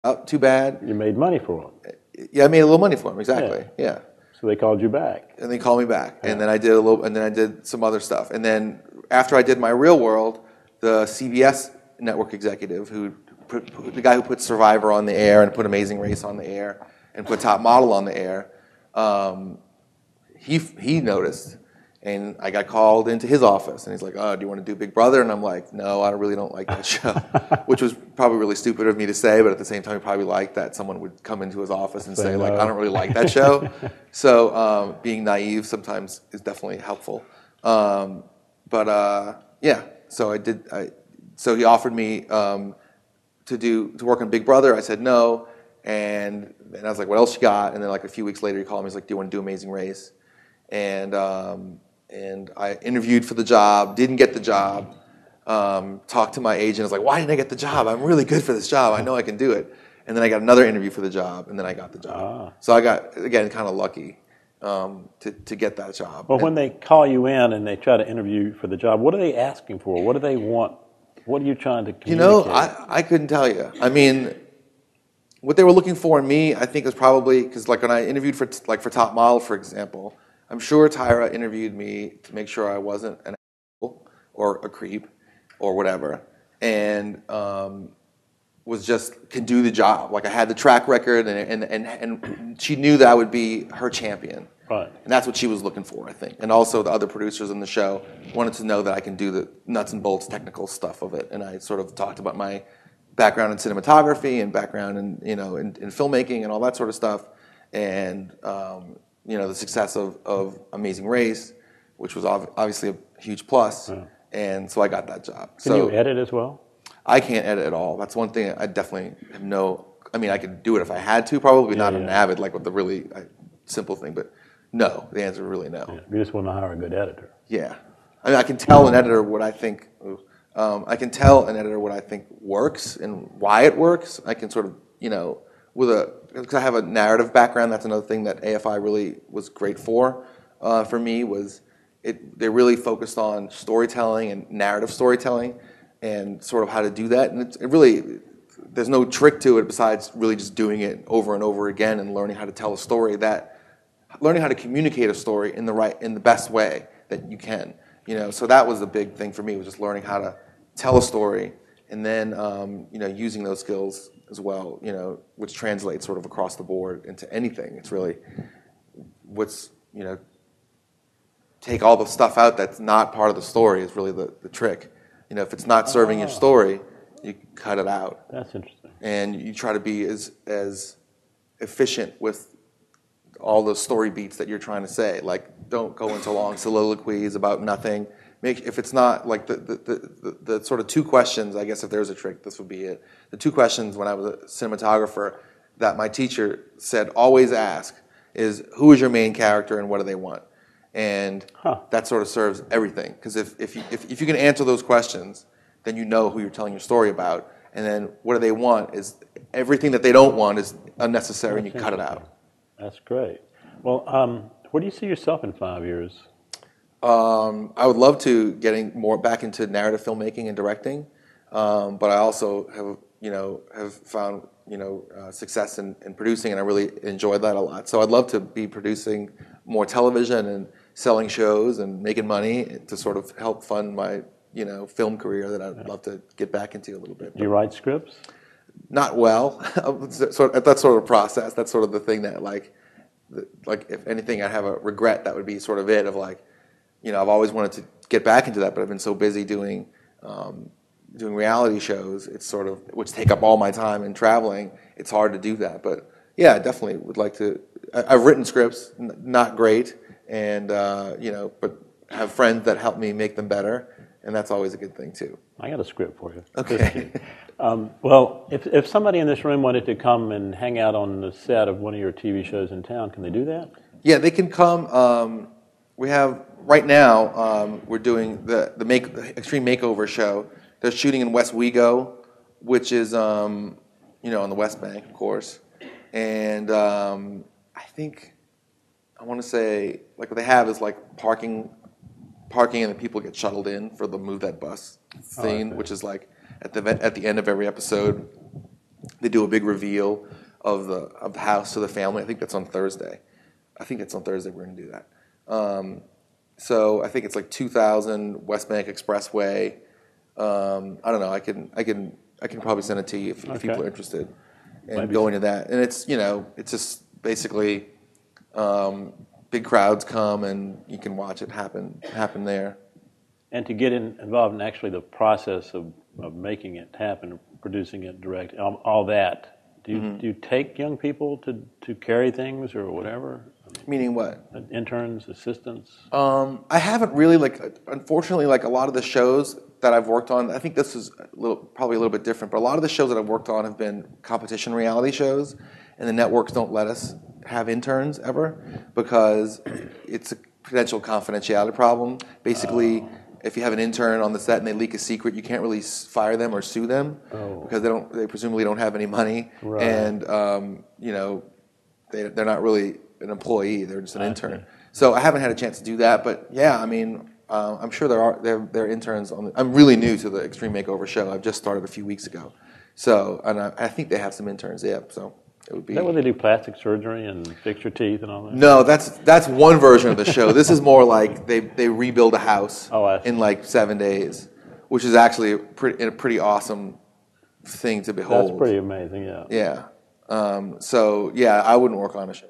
up too bad. You made money for him. Yeah, I made a little money for him, exactly, yeah. yeah. So they called you back, and they called me back, yeah. and then I did a little, and then I did some other stuff, and then after I did my Real World, the C B S network executive, who put, put, the guy who put Survivor on the air and put Amazing Race on the air and put Top Model on the air, um, he he noticed, and I got called into his office, and he's like, "Oh, do you want to do Big Brother?" And I'm like, "No, I really don't like that show," which was probably really stupid of me to say, but at the same time, he probably liked that someone would come into his office and so say, no. "Like, I don't really like that show." So um, being naive sometimes is definitely helpful. Um, but uh, yeah, So I did. I, so he offered me um, to do to work on Big Brother. I said no, and and I was like, what else you got? And then like a few weeks later, he called me. He's like, do you want to do Amazing Race? And um, and I interviewed for the job. Didn't get the job. Um, talked to my agent. I was like, why didn't I get the job? I'm really good for this job. I know I can do it. And then I got another interview for the job, and then I got the job. Ah. So I got, again, kind of lucky um, to, to get that job. Well, and when they call you in and they try to interview you for the job, what are they asking for? What do they want? What are you trying to communicate? You know, I, I couldn't tell you. I mean, what they were looking for in me, I think, was probably, because like when I interviewed for like for Top Model, for example, I'm sure Tyra interviewed me to make sure I wasn't an asshole or a creep or whatever. And... Um, was just, could do the job. Like I had the track record, and, and, and, and she knew that I would be her champion. Right. And that's what she was looking for, I think. And also the other producers on the show wanted to know that I can do the nuts and bolts technical stuff of it. And I sort of talked about my background in cinematography and background in, you know, in, in filmmaking and all that sort of stuff. And, um, you know, the success of, of Amazing Race, which was ob obviously a huge plus. Yeah. And so I got that job. Can so, you edit as well? I can't edit at all. That's one thing I definitely have no... I mean, I could do it if I had to, probably yeah, not yeah. an avid, like with the really I, simple thing, but no, the answer is really no. Yeah, you just want to hire a good editor. Yeah. I mean, I can tell an editor what I think... Um, I can tell an editor what I think works and why it works. I can sort of, you know, with a... Because I have a narrative background, that's another thing that A F I really was great for, uh, for me, was it they really focused on storytelling and narrative storytelling, and sort of how to do that. And it's, it really, there's no trick to it besides really just doing it over and over again and learning how to tell a story that, learning how to communicate a story in the right, in the best way that you can. You know, so that was the big thing for me, was just learning how to tell a story and then, um, you know, using those skills as well, you know, which translates sort of across the board into anything. It's really what's, you know, take all the stuff out that's not part of the story is really the, the trick. You know, if it's not serving oh. your story, you cut it out. That's interesting. And you try to be as as efficient with all those story beats that you're trying to say. Like, don't go into long soliloquies about nothing. Make if it's not like the the, the the the sort of two questions. I guess if there's a trick, this would be it. The two questions when I was a cinematographer that my teacher said always ask is, who is your main character and what do they want? And huh. that sort of serves everything. Because if, if, you, if, if you can answer those questions, then you know who you're telling your story about. And then what do they want is everything that they don't want is unnecessary, and you cut it out. That's great. Well, um, where do you see yourself in five years? Um, I would love to getting more back into narrative filmmaking and directing. Um, but I also have, you know, have found you know, uh, success in, in producing, and I really enjoy that a lot. So I'd love to be producing more television and selling shows and making money to sort of help fund my, you know, film career that I'd love to get back into a little bit. Do you write scripts? Not well. sort of, that's sort of a process. That's sort of the thing that, like, like if anything, I have a regret. That would be sort of it. Of like, you know, I've always wanted to get back into that, but I've been so busy doing, um, doing reality shows. It's sort of which take up all my time and traveling. It's hard to do that, but yeah, I definitely would like to. I've written scripts, n not great, and uh, you know, but have friends that help me make them better, and that's always a good thing too. I got a script for you. Okay. um, well, if if somebody in this room wanted to come and hang out on the set of one of your T V shows in town, can they do that? Yeah, they can come. Um, we have right now. Um, we're doing the the make the Extreme Makeover show. They're shooting in West Wego, which is um, you know, on the West Bank, of course, and. Um, I think I want to say like what they have is like parking, parking, and the people get shuttled in for the move that bus scene, oh, okay. which is like at the at the end of every episode, they do a big reveal of the of the house to the family. I think that's on Thursday. I think it's on Thursday we're gonna do that. Um, so I think it's like two thousand West Bank Expressway. Um, I don't know. I can I can I can probably send it to you if, okay. if people are interested and go into that. And it's you know it's just. Basically, um, big crowds come, and you can watch it happen happen there. And to get in, involved in actually the process of, of making it happen, producing it, direct, all, all that. Do you, mm-hmm. do you take young people to, to carry things or whatever? Meaning what? Interns, assistants? Um, I haven't really, like, unfortunately, like a lot of the shows, that I've worked on, I think this is a little, probably a little bit different, but a lot of the shows that I've worked on have been competition reality shows, and the networks don't let us have interns ever because it's a potential confidentiality problem. Basically, oh. if you have an intern on the set and they leak a secret, you can't really fire them or sue them oh. because they don't, they presumably don't have any money, right. and um, you know, they, they're not really an employee; they're just an intern. So I haven't had a chance to do that, but yeah, I mean, uh, I'm sure there are there, there are interns on. The, I'm really new to the Extreme Makeover show. I've just started a few weeks ago, so and I, I think they have some interns. Yeah, so. It would be. Is that where they do plastic surgery and fix your teeth and all that? No, that's that's one version of the show. This is more like they, they rebuild a house oh, in like seven days, which is actually a pretty, a pretty awesome thing to behold. That's pretty amazing, yeah. Yeah. Um, so, yeah, I wouldn't work on a show.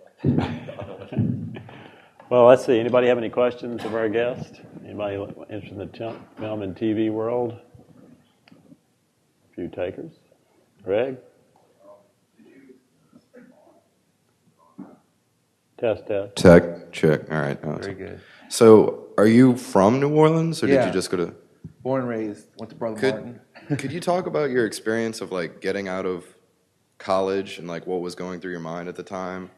Well, let's see. Anybody have any questions of our guest? Anybody interested in the film and T V world? A few takers. Greg? Test, test. Tech, check. All right. Awesome. Very good. So, are you from New Orleans, or yeah. did you just go to? Born and raised. Went to Brother could, Martin. Could you talk about your experience of like getting out of college and like what was going through your mind at the time?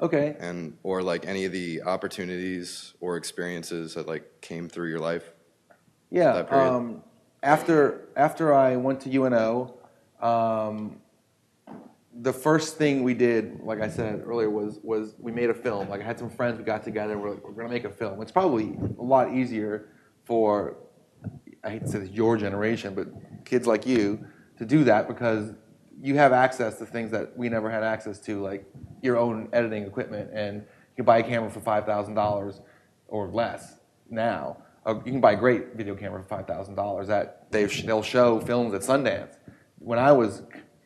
Okay. And or like any of the opportunities or experiences that like came through your life. Yeah. That period? Um, after after I went to U N O. Um, The first thing we did, like I said earlier, was was we made a film. Like I had some friends, we got together, we're like, we're gonna make a film. It's probably a lot easier for, I hate to say this, your generation, but kids like you to do that because you have access to things that we never had access to, like your own editing equipment, and you can buy a camera for five thousand dollars or less now. You can buy a great video camera for five thousand dollars. That they they'll show films at Sundance. When I was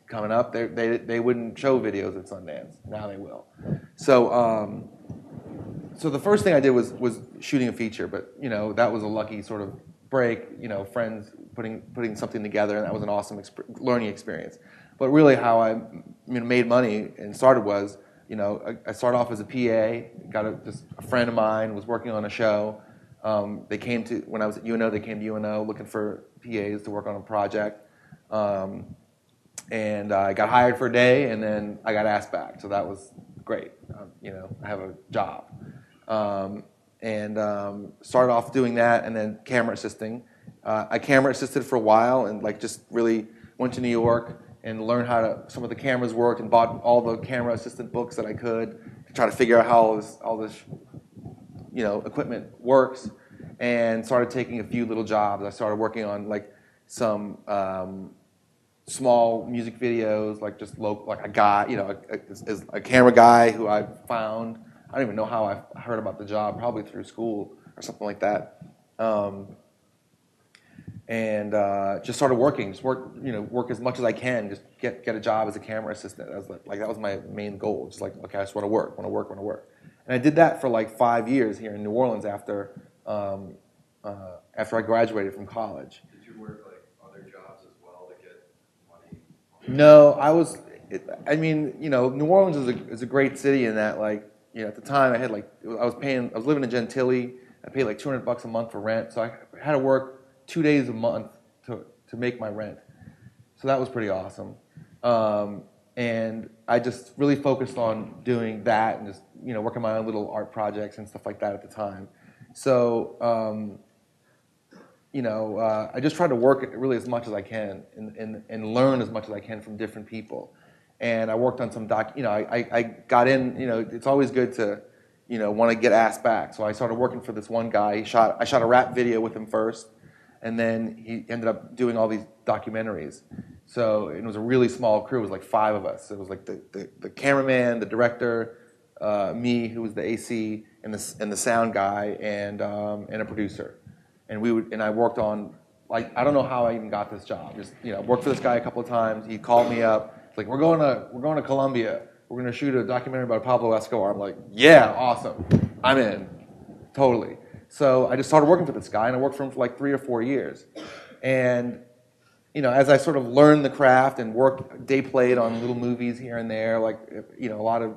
coming up, they, they they wouldn't show videos at Sundance. Now they will. So um, so the first thing I did was was shooting a feature, but you know that was a lucky sort of break. You know, friends putting putting something together, and that was an awesome exp- learning experience. But really, how I you know, made money and started was you know I, I started off as a P A. Got a just a friend of mine was working on a show. Um, they came to when I was at U N O. They came to U N O looking for P As to work on a project. Um, And uh, I got hired for a day, and then I got asked back. So that was great. Um, you know, I have a job. Um, and um, started off doing that, and then camera assisting. Uh, I camera assisted for a while, and like just really went to New York and learned how to some of the cameras worked, and bought all the camera assistant books that I could to try to figure out how all this, all this, you know, equipment works. And started taking a few little jobs. I started working on like some. Um, small music videos, like just local, like a guy, you know, a, a, a camera guy who I found. I don't even know how I heard about the job, probably through school or something like that. Um, and uh, just started working, just work, you know, work as much as I can, just get get a job as a camera assistant. I was like, like that was my main goal, just like, okay, I just want to work, want to work, want to work. And I did that for like five years here in New Orleans after um, uh, after I graduated from college. Did you work like other jobs? No, I was, I mean, you know, New Orleans is a, is a great city in that, like, you know, at the time I had, like, I was paying, I was living in Gentilly, I paid, like, two hundred bucks a month for rent, so I had to work two days a month to, to make my rent, so that was pretty awesome, um, and I just really focused on doing that and just, you know, working my own little art projects and stuff like that at the time, so, um, You know, uh, I just try to work really as much as I can and, and, and learn as much as I can from different people. And I worked on some doc, you know, I, I, I got in, you know, it's always good to, you know, want to get asked back. So I started working for this one guy. He shot, I shot a rap video with him first, and then he ended up doing all these documentaries. So it was a really small crew. It was like five of us. It was like the, the, the cameraman, the director, uh, me, who was the A C, and the, and the sound guy, and, um, and a producer. And we would, and I worked on, like, I don't know how I even got this job. Just, you know, worked for this guy a couple of times. He called me up. It's like, we're going to, we're going to Colombia. We're going to shoot a documentary about Pablo Escobar. I'm like, yeah, awesome. I'm in, totally. So I just started working for this guy, and I worked for him for like three or four years. And, you know, as I sort of learned the craft and worked, day played on little movies here and there, like, you know, a lot of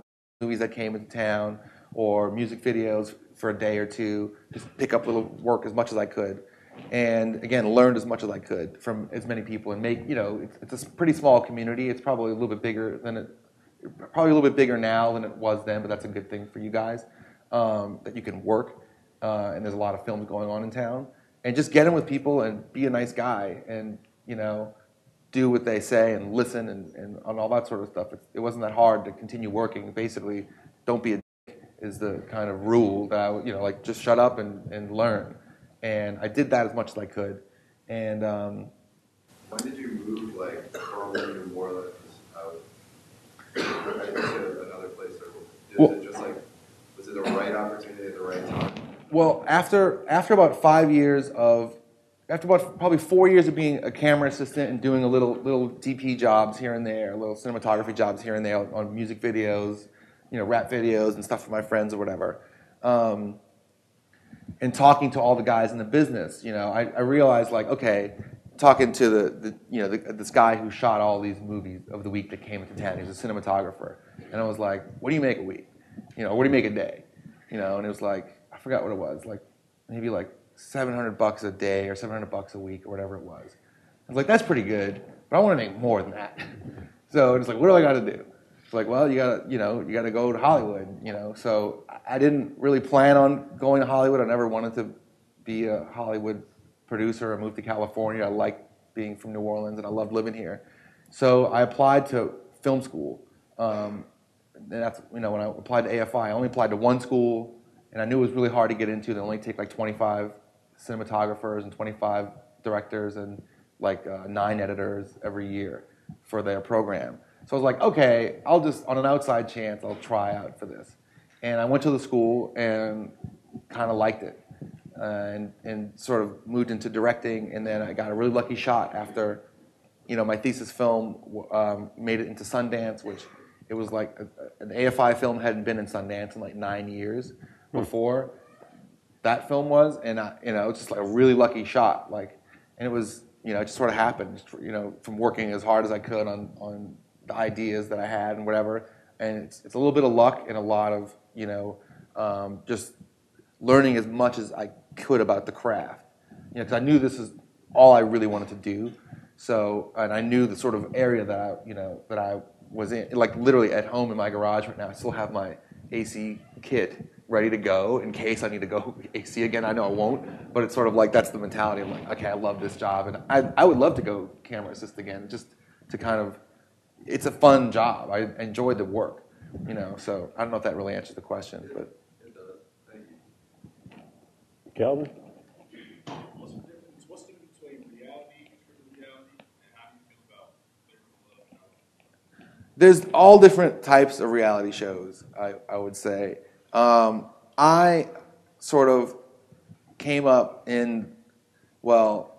movies that came into town or music videos for a day or two, just pick up little work as much as I could. and again, learned as much as I could from as many people, and make, you know, it's, it's a pretty small community. It's probably a little bit bigger than it, probably a little bit bigger now than it was then, but that's a good thing for you guys, um, that you can work, uh, and there's a lot of films going on in town, and just get in with people and be a nice guy, and, you know, do what they say and listen and, and, and all that sort of stuff. It, it wasn't that hard to continue working. Basically, don't be a dick is the kind of rule that I, you know, like, just shut up and, and learn. And I did that as much as I could. And um, when did you move, like, or were you more or less out? I think to another place. Or was well, it just like, was it the right opportunity at the right time? Well, after after about five years of, after about probably four years of being a camera assistant and doing a little little D P jobs here and there, little cinematography jobs here and there on music videos, you know, rap videos and stuff for my friends or whatever. Um, and talking to all the guys in the business, you know, I, I realized, like, okay, talking to the, the you know, the, this guy who shot all these movies of the week that came into town, he was a cinematographer, and I was like, what do you make a week? You know, what do you make a day? You know, and it was like, I forgot what it was, like, maybe like seven hundred bucks a day or seven hundred bucks a week or whatever it was. I was like, that's pretty good, but I want to make more than that. So it's like, what do I got to do? It's like, well, you got to, you know, you got to go to Hollywood, you know. So I didn't really plan on going to Hollywood. I never wanted to be a Hollywood producer or move to California. I liked being from New Orleans, and I loved living here. So I applied to film school. Um, and that's, you know, when I applied to A F I, I only applied to one school, and I knew it was really hard to get into. They only take like twenty-five cinematographers and twenty-five directors and like uh, nine editors every year for their program. So I was like, okay, I'll just, on an outside chance, I'll try out for this. And I went to the school and kind of liked it, uh, and, and sort of moved into directing. And then I got a really lucky shot after, you know, my thesis film um, made it into Sundance, which it was like a, an A F I film hadn't been in Sundance in like nine years before that film was. And, I, you know, it was just like a really lucky shot. Like, and it was, you know, it just sort of happened, you know, from working as hard as I could on, on the ideas that I had and whatever, and it's, it's a little bit of luck and a lot of, you know, um, just learning as much as I could about the craft, you know, because I knew this is all I really wanted to do. So, and I knew the sort of area that I, you know, that I was in, like literally at home in my garage right now. I still have my A C kit ready to go in case I need to go A C again. I know I won't, but it's sort of like that's the mentality. I'm like, okay, I love this job, and I I would love to go camera assist again, just to kind of. It's a fun job. I enjoyed the work, you know. So I don't know if that really answers the question, but it does. Thank you, Calvin. What's the difference? What's the difference between reality, virtual reality, and how do you feel about Flavor of Love? There's all different types of reality shows. I I would say um, I sort of came up in well.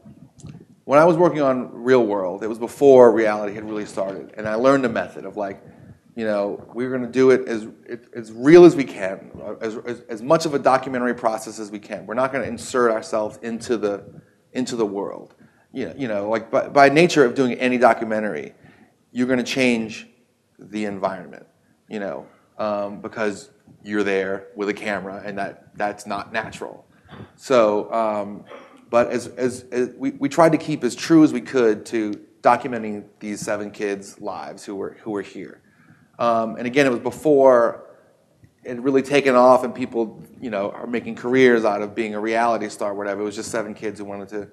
When I was working on Real World, it was before reality had really started, and I learned a method of like, you know, we were going to do it as as real as we can, as, as as much of a documentary process as we can. We're not going to insert ourselves into the into the world, you know. You know, like by, by nature of doing any documentary, you're going to change the environment, you know, um, because you're there with a camera, and that that's not natural. So. Um, But as, as, as we, we tried to keep as true as we could to documenting these seven kids' lives who were who were here, um, and again, it was before it had really taken off, and people, you know, are making careers out of being a reality star, or whatever. It was just seven kids who wanted to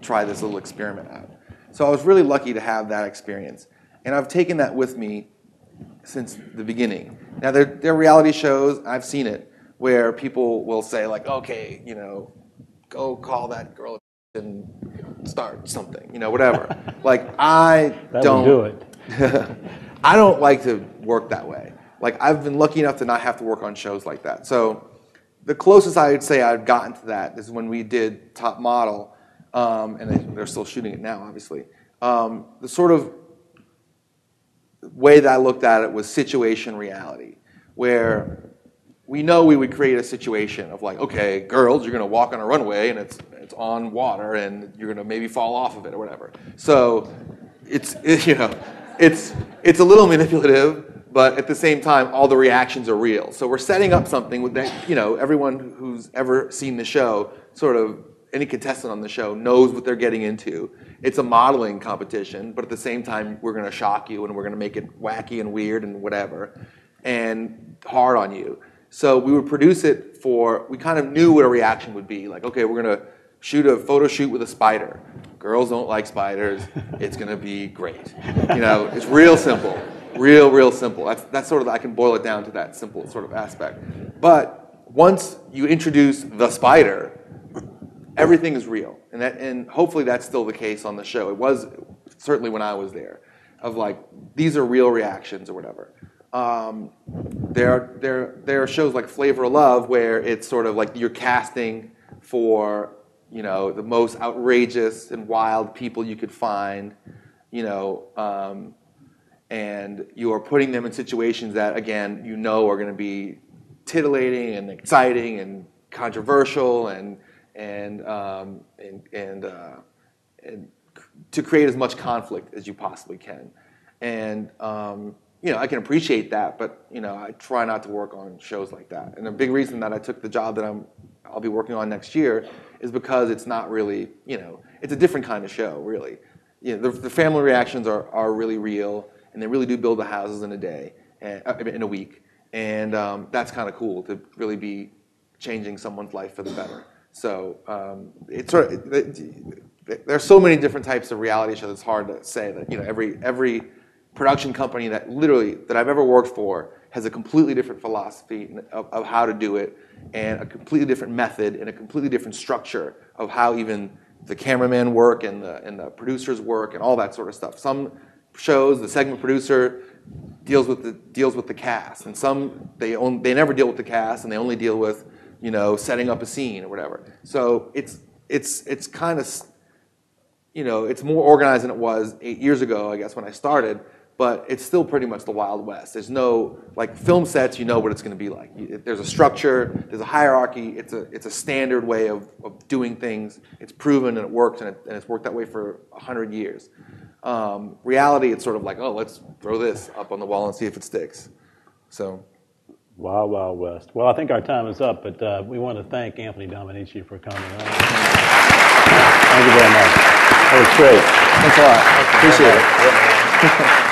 try this little experiment out. So I was really lucky to have that experience, and I've taken that with me since the beginning. Now there there are reality shows, I've seen it, where people will say like, okay, you know. Go call that girl and start something, you know, whatever. Like I that don't do it. I don't like to work that way. Like I've been lucky enough to not have to work on shows like that. So the closest I would say I've gotten to that is when we did Top Model, um, and they, they're still shooting it now, obviously. Um, the sort of way that I looked at it was situation reality, where. We know we would create a situation of like, okay, girls, you're going to walk on a runway and it's it's on water and you're going to maybe fall off of it or whatever. So it's it, you know, it's it's a little manipulative, but at the same time, all the reactions are real. So we're setting up something that, you know, everyone who's ever seen the show sort of any contestant on the show knows what they're getting into. It's a modeling competition, but at the same time, we're going to shock you and we're going to make it wacky and weird and whatever, and hard on you. So we would produce it for, we kind of knew what a reaction would be. Like, okay, we're going to shoot a photo shoot with a spider. Girls don't like spiders. It's going to be great. You know, it's real simple. Real, real simple. That's, that's sort of, I can boil it down to that simple sort of aspect. But once you introduce the spider, everything is real. And, that, and hopefully that's still the case on the show. It was certainly when I was there, of like, these are real reactions or whatever. Um, there, there, there are shows like Flavor of Love where it's sort of like you're casting for, you know, the most outrageous and wild people you could find, you know, um, and you are putting them in situations that, again, you know are going to be titillating and exciting and controversial and and um, and and, uh, and to create as much conflict as you possibly can. And um, you know, I can appreciate that, but you know, I try not to work on shows like that. And a big reason that I took the job that I'm I'll be working on next year is because it's not really, you know, it's a different kind of show, really. You know, the, the family reactions are are really real. And they really do build the houses in a day, and, uh, in a week. And um, that's kind of cool to really be changing someone's life for the better. So um, it's sort of, it, it, there are so many different types of reality shows. It's hard to say that, you know, every every production company that literally that I've ever worked for has a completely different philosophy of, of how to do it, and a completely different method, and a completely different structure of how even the cameramen work and the and the producers work and all that sort of stuff. Some shows, the segment producer deals with the deals with the cast, and some they own, they never deal with the cast, and they only deal with, you know, setting up a scene or whatever. So it's it's it's kind of, you know, it's more organized than it was eight years ago, I guess, when I started. But it's still pretty much the Wild West. There's no, like, film sets, you know what it's going to be like. There's a structure, there's a hierarchy, it's a, it's a standard way of, of doing things. It's proven and it works, and, it, and it's worked that way for a hundred years. Um, reality, it's sort of like, oh, let's throw this up on the wall and see if it sticks. So, Wild, Wild West. Well, I think our time is up, but uh, we want to thank Anthony Dominici for coming on. Thank you very much. That was great. Thanks a lot. Appreciate it.